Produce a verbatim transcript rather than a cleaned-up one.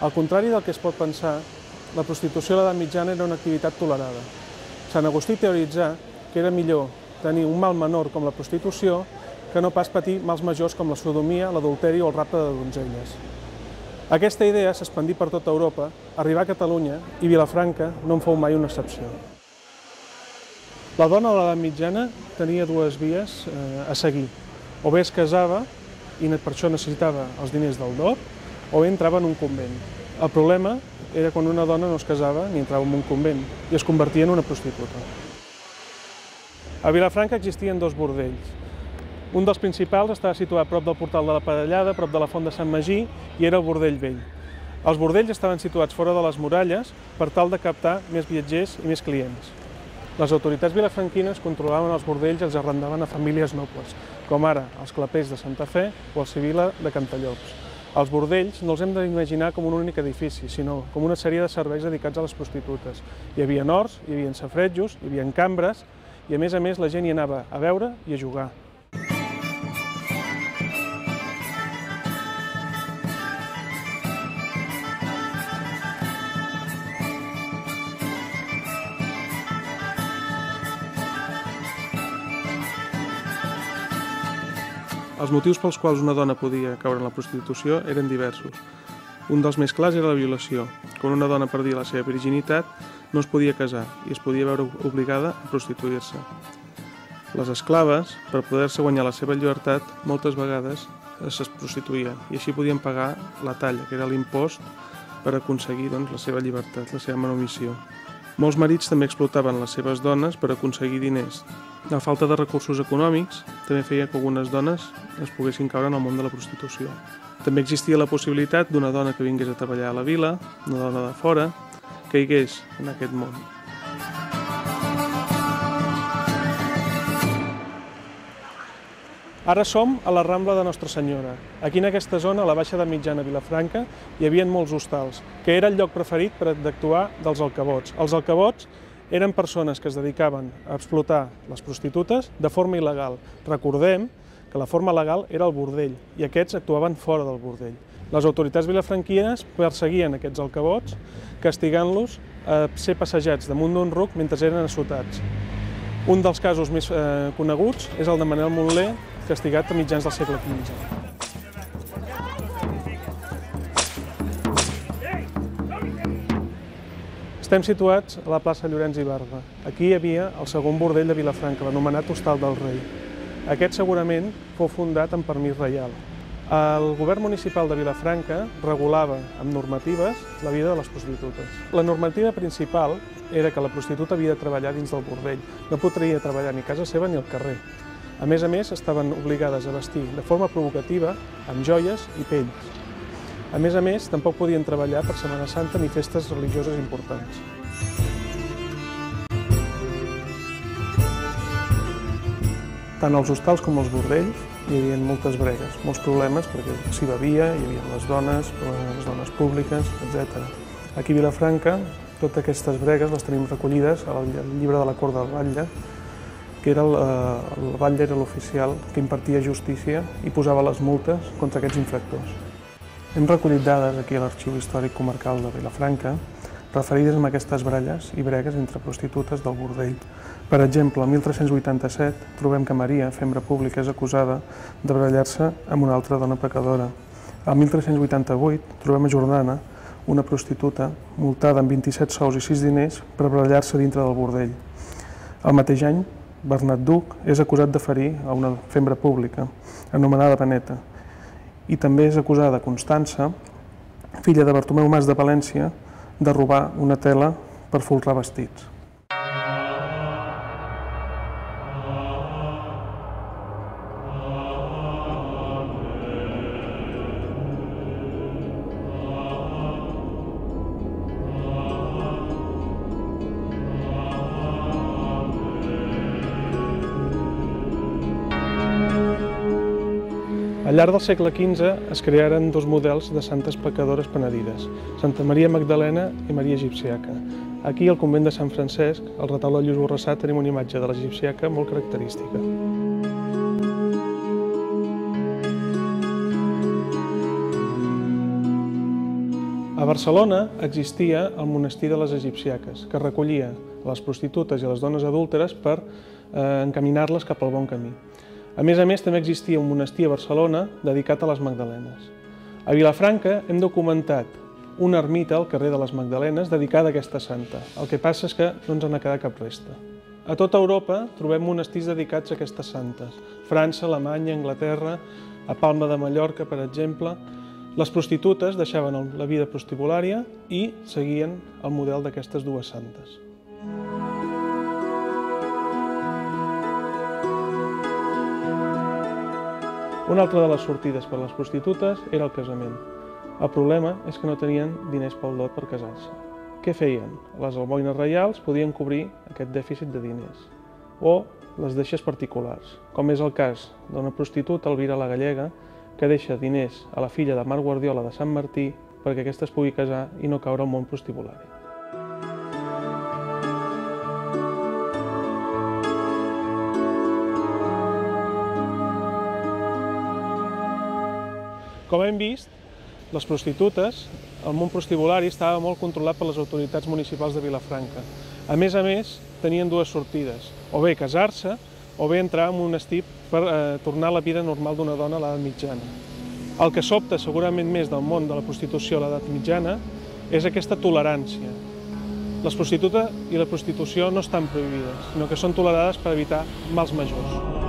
Al contrari del que es pot pensar, la prostitució a l'edat mitjana era una activitat tolerada. Sant Agustí teoritzà que era millor tenir un mal menor com la prostitució que no pas patir mals majors com la sodomia, l'adulteri o el rapte de donzelles. Aquesta idea s'expandí per tota Europa, arribà a Catalunya i Vilafranca no en fou mai una excepció. La dona a l'edat mitjana tenia dues vies a seguir. O bé es casava i per això necessitava els diners del dot, o bé entrava en un convent. El problema era quan una dona no es casava ni entrava en un convent i es convertia en una prostituta. A Vilafranca existien dos bordells. Un dels principals estava situat prop del portal de la Paralhada, prop de la Fonda Sant Magí, i era el Bordell Vell. Els bordells estaven situats fora de les muralles per tal de captar més viatgers i més clients. Les autoritats vilafranquines controlaven els bordells i els arrendaven a famílies nobles, com ara els Clapés de Santa Fe o els Sibila de Cantallops. Els bordells no els hem d'imaginar com un únic edifici, sinó com una sèrie de serveis dedicats a les prostitutes. Hi havia horts, hi havia safaretjos, hi havia cambres, i a més a més la gent hi anava a veure i a jugar. Els motius pels quals una dona podia caure en la prostitució eren diversos. Un dels més clars era la violació. Quan una dona perdia la seva virginitat, no es podia casar i es podia veure obligada a prostituir-se. Les esclaves, per poder-se guanyar la seva llibertat, moltes vegades es prostituïen i així podien pagar la talla, que era l'impost, per aconseguir doncs, la seva llibertat, la seva manumissió. Molts marits també explotaven les seves dones per aconseguir diners. La falta de recursos econòmics també feia que algunes dones es poguessin caure en el món de la prostitució. També existia la possibilitat d'una dona que vingués a treballar a la vila, una dona de fora, que caigués en aquest món. Ara som a la Rambla de Nostra Senyora. Aquí en aquesta zona, a la Baixa de Mitjana a Vilafranca, hi havia molts hostals, que era el lloc preferit per d'actuar dels alcabots. Els alcabots eren persones que es dedicaven a explotar les prostitutes de forma il·legal. Recordem que la forma legal era el bordell i aquests actuaven fora del bordell. Les autoritats vilafranquines perseguien aquests alcabots, castigant-los a ser passejats damunt d'un ruc mentre eren assotats. Un dels casos més coneguts és el de Manel Montlé, castigat a mitjans del segle quinze. Estem situats a la plaça Llorenç i Barba. Aquí hi havia el segon bordell de Vilafranca, l'anomenat Hostal del Rei. Aquest segurament fou fundat amb permís reial. El govern municipal de Vilafranca regulava amb normatives la vida de les prostitutes. La normativa principal era que la prostituta havia de treballar dins del bordell. No podria treballar ni a casa seva ni al carrer. A més a més, estaven obligades a vestir de forma provocativa amb joies i pells. A més a més, tampoc podien treballar per Setmana Santa ni festes religioses importants. Tant als hostals com als bordells hi havia moltes bregues, molts problemes, perquè s'hi bevia, hi havia les dones, les dones públiques, etcètera. Aquí a Vilafranca, totes aquestes bregues les tenim recollides al llibre de la corda del Valle, que era el, el batlle, era l'oficial que impartia justícia i posava les multes contra aquests infractors. Hem recollit dades aquí a l'Arxiu Històric Comarcal de Vilafranca referides a aquestes baralles i bregues entre prostitutes del bordell. Per exemple, el mil tres-cents vuitanta-set trobem que Maria, fembra pública, és acusada de barallar-se amb una altra dona pecadora. El mil tres-cents vuitanta-vuit trobem a Jordana, una prostituta, multada amb vint-i-set sous i sis diners per barallar-se dintre del bordell. El mateix any, Bernat Duc és acusat de ferir a una fembra pública, anomenada Beneta, i també és acusada Constança, filla de Bartomeu Mas de València, de robar una tela per folrar vestits. Al llarg del segle quinze es crearen dos models de santes pecadores penedides, Santa Maria Magdalena i Maria Egipciaca. Aquí, al convent de Sant Francesc, al retaule de Lluís Borrassà, tenim una imatge de l'Egipciaca molt característica. A Barcelona existia el monestir de les Egipciaques, que recollia les prostitutes i les dones adúlteres per eh, encaminar-les cap al bon camí. A més a més, també existia un monestir a Barcelona dedicat a les Magdalenes. A Vilafranca hem documentat una ermita al carrer de les Magdalenes dedicada a aquesta santa. El que passa és que no ens n'ha quedat cap resta. A tota Europa trobem monestirs dedicats a aquestes santes. França, Alemanya, Anglaterra, a Palma de Mallorca, per exemple. Les prostitutes deixaven la vida prostibulària i seguien el model d'aquestes dues santes. Una altra de les sortides per a les prostitutes era el casament. El problema és que no tenien diners pel dot per casar-se. Què feien? Les almoines reials podien cobrir aquest dèficit de diners o les deixes particulars, com és el cas d'una prostituta, Elvira la Gallega, que deixa diners a la filla de Mar Guardiola de Sant Martí perquè aquesta es pugui casar i no caure al món prostibulari. Com hem vist, les prostitutes, el món prostibulari estava molt controlat per les autoritats municipals de Vilafranca. A més a més, tenien dues sortides, o bé casar-se o bé entrar en un monestir per eh, tornar a la vida normal d'una dona a l'edat mitjana. El que sobta segurament més del món de la prostitució a l'edat mitjana és aquesta tolerància. Les prostitutes i la prostitució no estan prohibides, sinó que són tolerades per evitar mals majors.